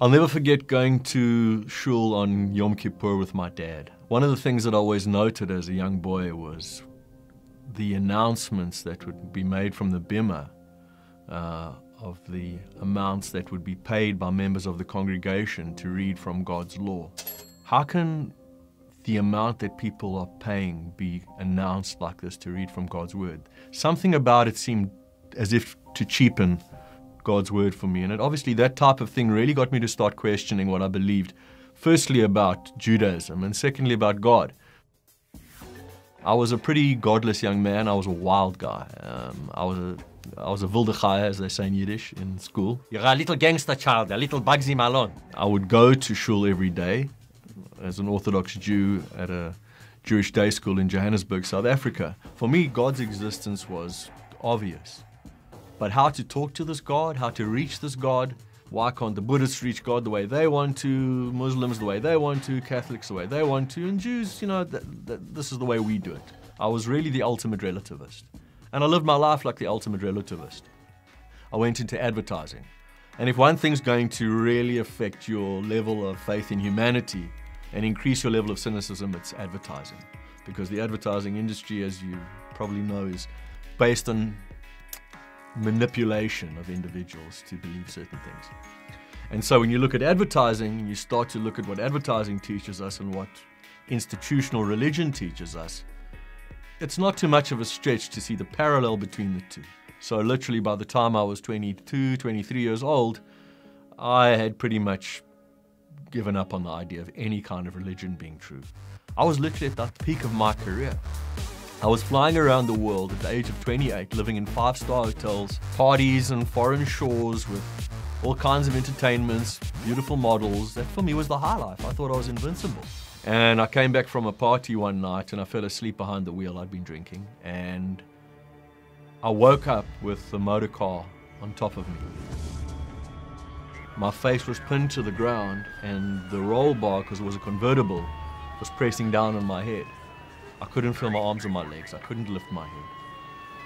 I'll never forget going to shul on Yom Kippur with my dad. One of the things that I always noted as a young boy was the announcements that would be made from the bimah of the amounts that would be paid by members of the congregation to read from God's law. How can the amount that people are paying be announced like this to read from God's word? Something about it seemed as if to cheapen God's word for me, and it obviously that type of thing really got me to start questioning what I believed, firstly about Judaism and secondly about God. I was a pretty godless young man. I was a wild guy. I was a wildechaia, as they say in Yiddish, in school. You're a little gangster child, a little Bugsy Malone. I would go to shul every day as an Orthodox Jew at a Jewish day school in Johannesburg, South Africa. For me, God's existence was obvious. But how to talk to this God, how to reach this God, why can't the Buddhists reach God the way they want to, Muslims the way they want to, Catholics the way they want to, and Jews, you know, this is the way we do it. I was really the ultimate relativist. And I lived my life like the ultimate relativist. I went into advertising. And if one thing's going to really affect your level of faith in humanity and increase your level of cynicism, it's advertising. Because the advertising industry, as you probably know, is based on manipulation of individuals to believe certain things. And so when you look at advertising, you start to look at what advertising teaches us and what institutional religion teaches us. It's not too much of a stretch to see the parallel between the two. So literally by the time I was 22, 23 years old, I had pretty much given up on the idea of any kind of religion being true. I was literally at the peak of my career. I was flying around the world at the age of 28, living in five-star hotels, parties on foreign shores with all kinds of entertainments, beautiful models. That for me was the high life. I thought I was invincible. And I came back from a party one night and I fell asleep behind the wheel. I'd been drinking. And I woke up with the motor car on top of me. My face was pinned to the ground and the roll bar, because it was a convertible, was pressing down on my head. I couldn't feel my arms or my legs. I couldn't lift my head.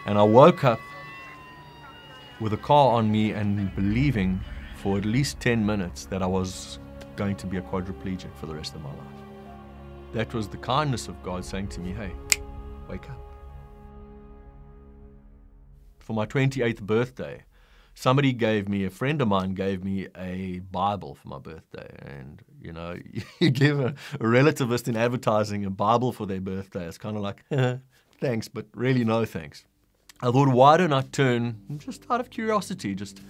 And I woke up with a car on me and believing for at least 10 minutes that I was going to be a quadriplegic for the rest of my life. That was the kindness of God saying to me, hey, wake up. For my 28th birthday, somebody gave me, a friend of mine gave me a Bible for my birthday. And, you know, you give a relativist in advertising a Bible for their birthday. It's kind of like, thanks, but really no thanks. I thought, why don't I turn, just out of curiosity, just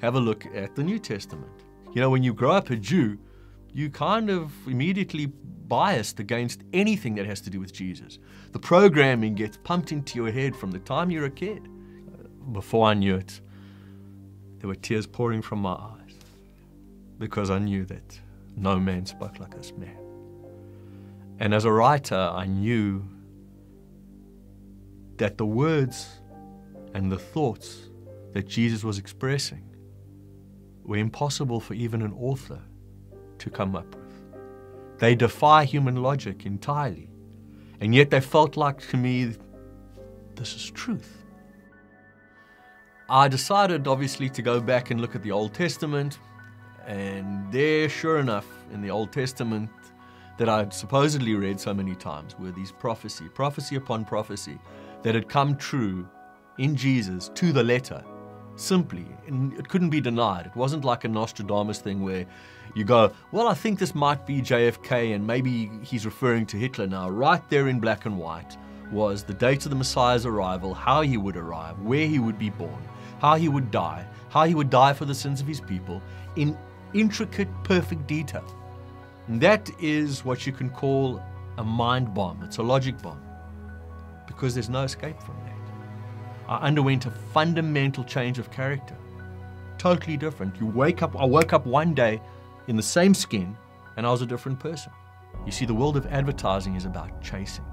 have a look at the New Testament. You know, when you grow up a Jew, you kind of immediately biased against anything that has to do with Jesus. The programming gets pumped into your head from the time you're a kid. Before I knew it, there were tears pouring from my eyes because I knew that no man spoke like this man. And as a writer, I knew that the words and the thoughts that Jesus was expressing were impossible for even an author to come up with. They defy human logic entirely. And yet they felt like to me, this is truth. I decided, obviously, to go back and look at the Old Testament, and there, sure enough, in the Old Testament that I had supposedly read so many times were these prophecy upon prophecy, that had come true in Jesus to the letter, simply. And it couldn't be denied. It wasn't like a Nostradamus thing where you go, well, I think this might be JFK, and maybe he's referring to Hitler now. Right there in black and white was the date of the Messiah's arrival, how he would arrive, where he would be born, how he would die for the sins of his people, in intricate, perfect detail. And that is what you can call a mind bomb. It's a logic bomb, because there's no escape from that. I underwent a fundamental change of character, totally different. I woke up one day in the same skin, and I was a different person. You see, the world of advertising is about chasing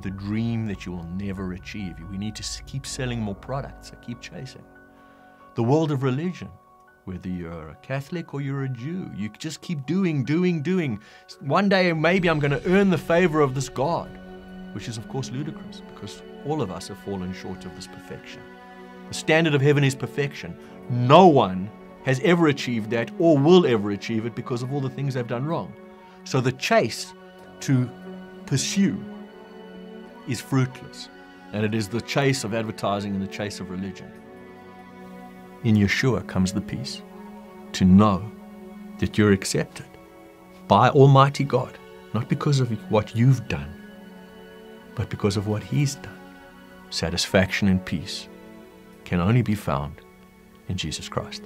the dream that you will never achieve. We need to keep selling more products, so keep chasing. The world of religion, whether you're a Catholic or you're a Jew, you just keep doing. One day, maybe I'm going to earn the favor of this God, which is, of course, ludicrous, because all of us have fallen short of this perfection. The standard of heaven is perfection. No one has ever achieved that or will ever achieve it because of all the things they've done wrong. So the chase to pursue is fruitless, and it is the chase of advertising and the chase of religion. In Yeshua comes the peace to know that you're accepted by Almighty God, not because of what you've done, but because of what He's done. Satisfaction and peace can only be found in Jesus Christ.